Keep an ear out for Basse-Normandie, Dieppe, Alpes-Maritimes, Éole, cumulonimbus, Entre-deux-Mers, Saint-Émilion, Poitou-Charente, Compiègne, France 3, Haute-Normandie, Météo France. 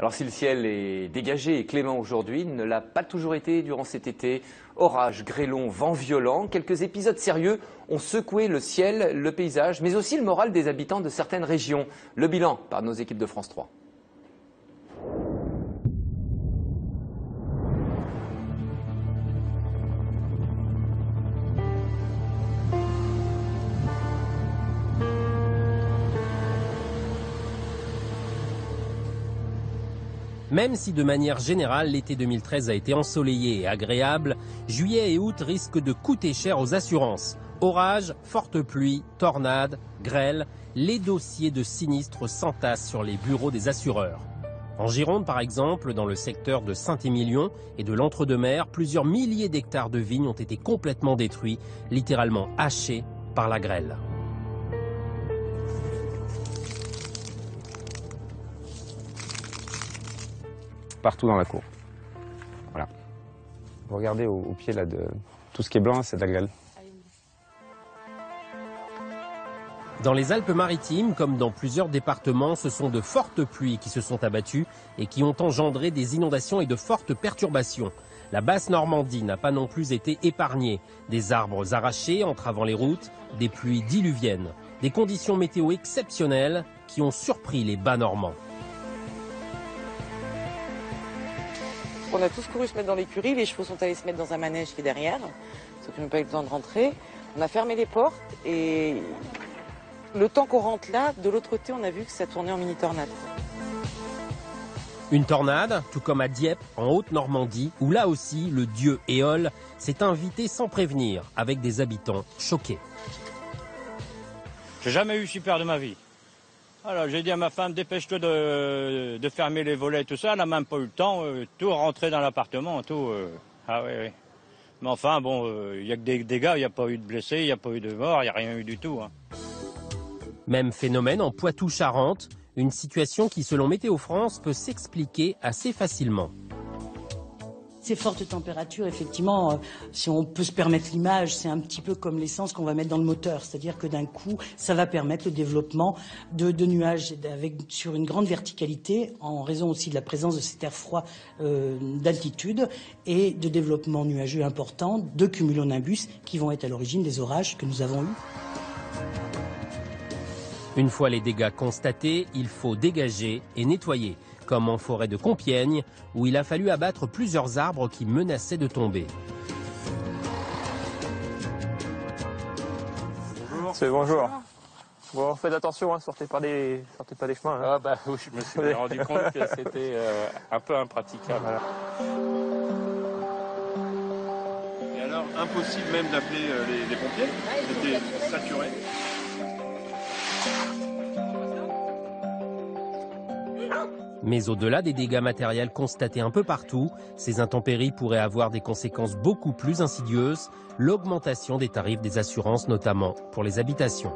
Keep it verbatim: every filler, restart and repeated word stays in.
Alors si le ciel est dégagé et clément aujourd'hui, il ne l'a pas toujours été durant cet été. Orages, grêlons, vents violents, quelques épisodes sérieux ont secoué le ciel, le paysage, mais aussi le moral des habitants de certaines régions. Le bilan par nos équipes de France trois. Même si de manière générale, l'été deux mille treize a été ensoleillé et agréable, juillet et août risquent de coûter cher aux assurances. Orages, fortes pluies, tornades, grêles, les dossiers de sinistres s'entassent sur les bureaux des assureurs. En Gironde par exemple, dans le secteur de Saint-Émilion et de l'Entre-deux-Mers, plusieurs milliers d'hectares de vignes ont été complètement détruits, littéralement hachés par la grêle. Partout dans la cour. Voilà. Vous regardez au, au pied là de tout ce qui est blanc, c'est de la grêle. Dans les Alpes-Maritimes, comme dans plusieurs départements, ce sont de fortes pluies qui se sont abattues et qui ont engendré des inondations et de fortes perturbations. La Basse-Normandie n'a pas non plus été épargnée. Des arbres arrachés entravant les routes, des pluies diluviennes, des conditions météo exceptionnelles qui ont surpris les Bas-Normands. On a tous couru se mettre dans l'écurie, les chevaux sont allés se mettre dans un manège qui est derrière, parce qu'ils n'ont pas eu le temps de rentrer. On a fermé les portes et le temps qu'on rentre là, de l'autre côté, on a vu que ça tournait en mini-tornade. Une tornade, tout comme à Dieppe, en Haute-Normandie, où là aussi, le dieu Éole s'est invité sans prévenir, avec des habitants choqués. J'ai jamais eu si peur de ma vie. Alors j'ai dit à ma femme, dépêche-toi de, de fermer les volets, tout ça. Elle n'a même pas eu le temps, euh, tout rentrer dans l'appartement, tout. Euh, ah oui, oui. Mais enfin, bon, il euh, n'y a que des dégâts, il n'y a pas eu de blessés, il n'y a pas eu de morts, il n'y a rien eu du tout. Hein. Même phénomène en Poitou-Charente, une situation qui, selon Météo France, peut s'expliquer assez facilement. Ces fortes températures, effectivement, si on peut se permettre l'image, c'est un petit peu comme l'essence qu'on va mettre dans le moteur. C'est-à-dire que d'un coup, ça va permettre le développement de, de nuages avec, sur une grande verticalité, en raison aussi de la présence de cet air froid euh, d'altitude et de développement nuageux important, de cumulonimbus qui vont être à l'origine des orages que nous avons eus. Une fois les dégâts constatés, il faut dégager et nettoyer. Comme en forêt de Compiègne, où il a fallu abattre plusieurs arbres qui menaçaient de tomber. Bonjour. C'est bonjour. Bon, faites attention, hein, sortez pas des, sortez pas des chemins. Hein. Ah bah oui, je me suis rendu compte que c'était euh, un peu impraticable. Voilà. Et alors, impossible même d'appeler euh, les, les pompiers, c'était saturé. Mais au-delà des dégâts matériels constatés un peu partout, ces intempéries pourraient avoir des conséquences beaucoup plus insidieuses, l'augmentation des tarifs des assurances notamment pour les habitations.